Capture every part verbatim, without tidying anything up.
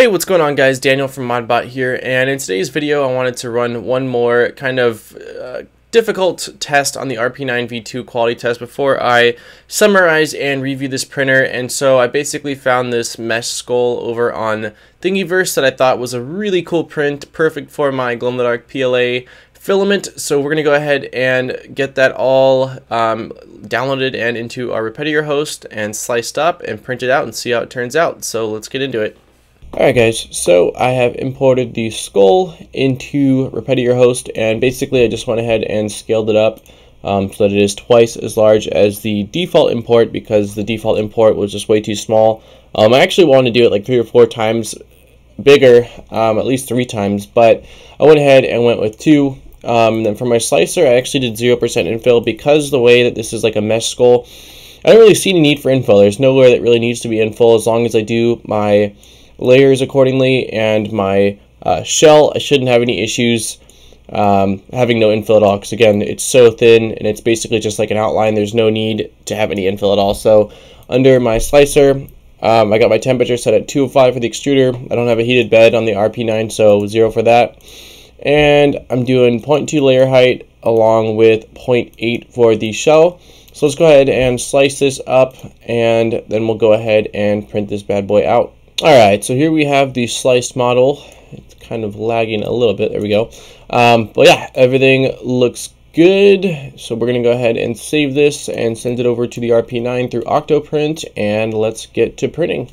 Hey, what's going on, guys? Daniel from ModBot here, and in today's video I wanted to run one more kind of uh, difficult test on the R P nine v two quality test before I summarize and review this printer. And so I basically found this mesh skull over on Thingiverse that I thought was a really cool print, perfect for my Glow-in-the-dark P L A filament. So we're going to go ahead and get that all um, downloaded and into our Repetier host and sliced up and printed out and see how it turns out. So let's get into it. Alright guys, so I have imported the skull into Repetier host, and basically I just went ahead and scaled it up um, so that it is twice as large as the default import, because the default import was just way too small. Um, I actually wanted to do it like three or four times bigger, um, at least three times, but I went ahead and went with two. Um, and then for my slicer, I actually did zero percent infill, because the way that this is like a mesh skull, I don't really see any need for infill. There's nowhere that really needs to be infill, as long as I do my layers accordingly and my uh, shell. I shouldn't have any issues um, having no infill at all, because again, it's so thin and it's basically just like an outline. There's no need to have any infill at all. So under my slicer, um, I got my temperature set at two oh five for the extruder. I don't have a heated bed on the R P nine, so zero for that. And I'm doing zero point two layer height along with zero point eight for the shell. So let's go ahead and slice this up, and then we'll go ahead and print this bad boy out. Alright, so here we have the sliced model. It's kind of lagging a little bit. There we go. Um, but yeah, everything looks good. So we're going to go ahead and save this and send it over to the R P nine through OctoPrint, and let's get to printing.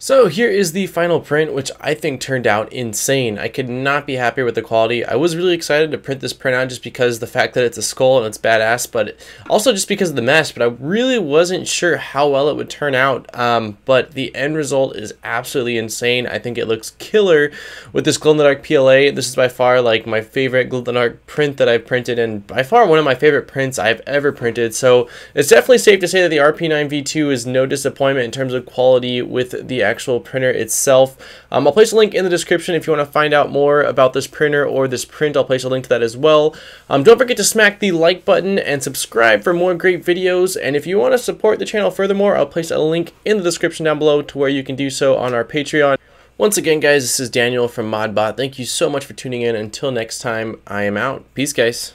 So here is the final print, which I think turned out insane. I could not be happier with the quality. I was really excited to print this print out just because the fact that it's a skull and it's badass, but also just because of the mesh, but I really wasn't sure how well it would turn out. Um, but the end result is absolutely insane. I think it looks killer with this Glow-in-the-dark P L A. This is by far like my favorite Glow-in-the-dark print that I've printed, and by far one of my favorite prints I've ever printed. So it's definitely safe to say that the R P nine v two is no disappointment in terms of quality with the actual actual printer itself. Um, I'll place a link in the description if you want to find out more about this printer or this print. I'll place a link to that as well. Um, don't forget to smack the like button and subscribe for more great videos. And if you want to support the channel furthermore, I'll place a link in the description down below to where you can do so on our Patreon. Once again, guys, this is Daniel from ModBot. Thank you so much for tuning in. Until next time, I am out. Peace, guys.